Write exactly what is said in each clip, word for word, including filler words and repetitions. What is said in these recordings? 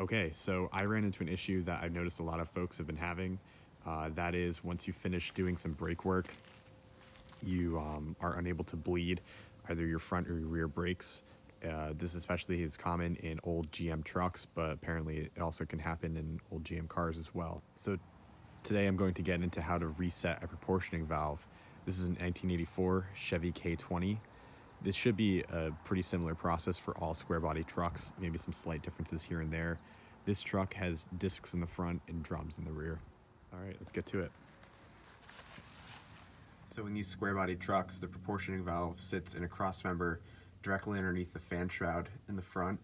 Okay, so I ran into an issue that I've noticed a lot of folks have been having. Uh, that is, once you finish doing some brake work, you um, are unable to bleed either your front or your rear brakes. Uh, this especially is common in old G M trucks, but apparently it also can happen in old G M cars as well. So today I'm going to get into how to reset a proportioning valve. This is an nineteen eighty-four Chevy K twenty. This should be a pretty similar process for all square body trucks, maybe some slight differences here and there. This truck has discs in the front and drums in the rear. All right, let's get to it. So in these square body trucks, the proportioning valve sits in a cross member directly underneath the fan shroud in the front.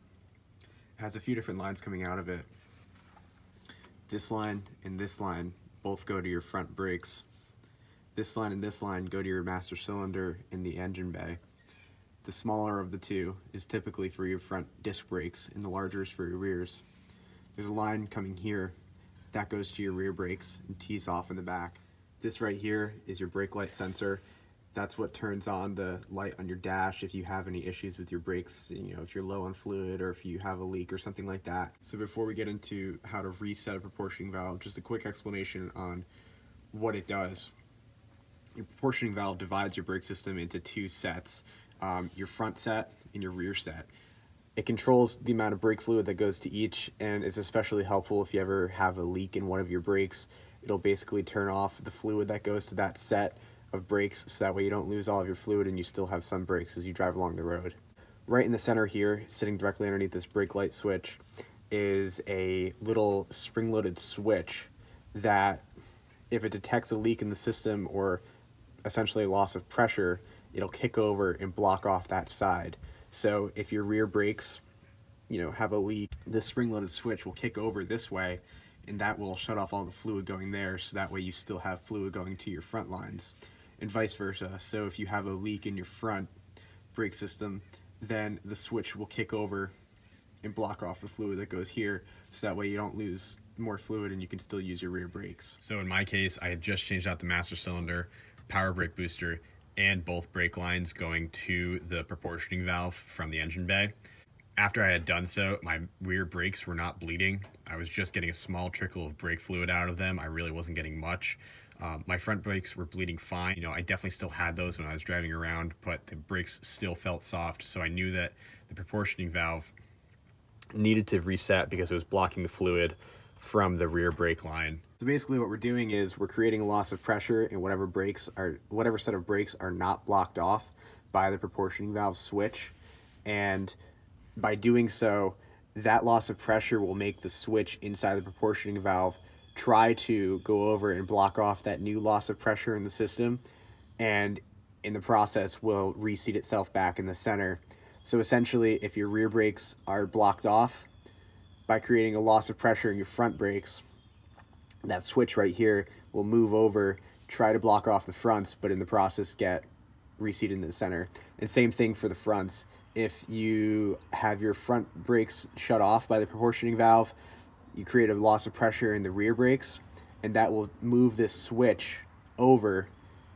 It has a few different lines coming out of it. This line and this line both go to your front brakes. This line and this line go to your master cylinder in the engine bay. The smaller of the two is typically for your front disc brakes, and the larger is for your rears. There's a line coming here that goes to your rear brakes and tees off in the back. This right here is your brake light sensor. That's what turns on the light on your dash if you have any issues with your brakes, you know, if you're low on fluid or if you have a leak or something like that. So before we get into how to reset a proportioning valve, just a quick explanation on what it does. Your proportioning valve divides your brake system into two sets. Um, your front set and your rear set. It controls the amount of brake fluid that goes to each, and it's especially helpful if you ever have a leak in one of your brakes. It'll basically turn off the fluid that goes to that set of brakes, so that way you don't lose all of your fluid and you still have some brakes as you drive along the road. Right in the center here, sitting directly underneath this brake light switch, is a little spring-loaded switch that if it detects a leak in the system or essentially a loss of pressure, it'll kick over and block off that side. So if your rear brakes, you know, have a leak, this spring-loaded switch will kick over this way, and that will shut off all the fluid going there, so that way you still have fluid going to your front lines, and vice versa. So if you have a leak in your front brake system, then the switch will kick over and block off the fluid that goes here, so that way you don't lose more fluid and you can still use your rear brakes. So in my case, I had just changed out the master cylinder, power brake booster, and both brake lines going to the proportioning valve from the engine bay. After I had done so, my rear brakes were not bleeding. I was just getting a small trickle of brake fluid out of them. I really wasn't getting much. Um, my front brakes were bleeding fine. You know, I definitely still had those when I was driving around, but the brakes still felt soft. So I knew that the proportioning valve needed to reset because it was blocking the fluid from the rear brake line. So basically what we're doing is we're creating a loss of pressure in whatever brakes are, whatever set of brakes are not blocked off by the proportioning valve switch. And by doing so, that loss of pressure will make the switch inside the proportioning valve try to go over and block off that new loss of pressure in the system. And in the process will reseat itself back in the center. So essentially, if your rear brakes are blocked off by creating a loss of pressure in your front brakes, that switch right here will move over, try to block off the fronts, but in the process get reseated in the center. And same thing for the fronts. If you have your front brakes shut off by the proportioning valve, you create a loss of pressure in the rear brakes, and that will move this switch over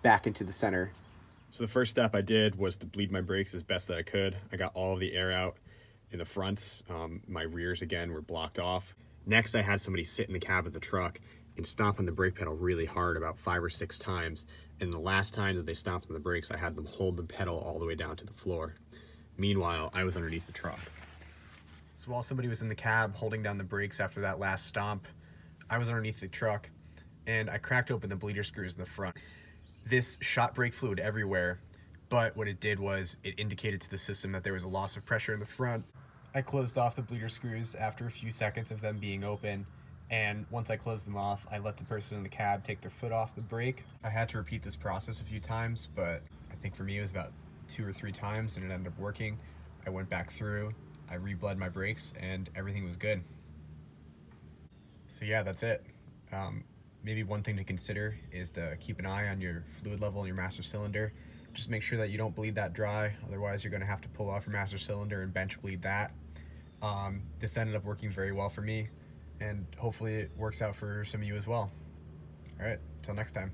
back into the center. So the first step I did was to bleed my brakes as best that I could. I got all of the air out in the fronts. Um, my rears, again, were blocked off. Next, I had somebody sit in the cab of the truck and stomp on the brake pedal really hard about five or six times. And the last time that they stomped on the brakes, I had them hold the pedal all the way down to the floor. Meanwhile, I was underneath the truck. So while somebody was in the cab holding down the brakes after that last stomp, I was underneath the truck and I cracked open the bleeder screws in the front. This shot brake fluid everywhere, but what it did was it indicated to the system that there was a loss of pressure in the front. I closed off the bleeder screws after a few seconds of them being open, and once I closed them off, I let the person in the cab take their foot off the brake. I had to repeat this process a few times, but I think for me it was about two or three times and it ended up working. I went back through, I re-bled my brakes, and everything was good. So yeah, that's it. Um, maybe one thing to consider is to keep an eye on your fluid level in your master cylinder. Just make sure that you don't bleed that dry, otherwise you're gonna have to pull off your master cylinder and bench bleed that. Um, this ended up working very well for me, and hopefully it works out for some of you as well. All right, till next time.